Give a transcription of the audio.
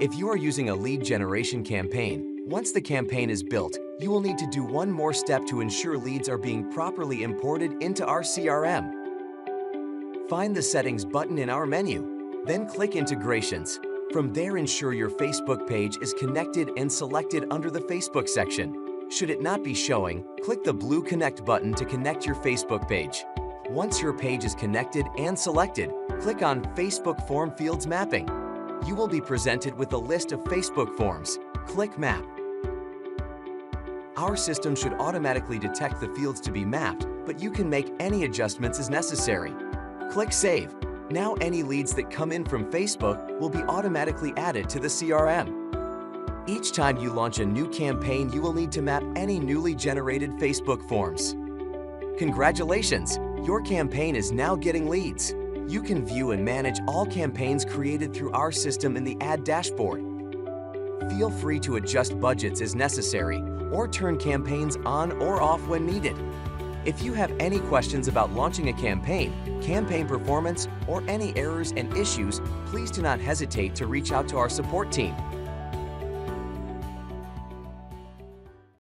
If you are using a lead generation campaign, once the campaign is built, you will need to do one more step to ensure leads are being properly imported into our CRM. Find the Settings button in our menu, then click Integrations. From there, ensure your Facebook page is connected and selected under the Facebook section. Should it not be showing, click the blue Connect button to connect your Facebook page. Once your page is connected and selected, click on Facebook Form Fields Mapping. You will be presented with a list of Facebook forms. Click Map. Our system should automatically detect the fields to be mapped, but you can make any adjustments as necessary. Click Save. Now any leads that come in from Facebook will be automatically added to the CRM. Each time you launch a new campaign, you will need to map any newly generated Facebook forms. Congratulations! Your campaign is now getting leads. You can view and manage all campaigns created through our system in the Ad dashboard. Feel free to adjust budgets as necessary or turn campaigns on or off when needed. If you have any questions about launching a campaign, campaign performance, or any errors and issues, please do not hesitate to reach out to our support team.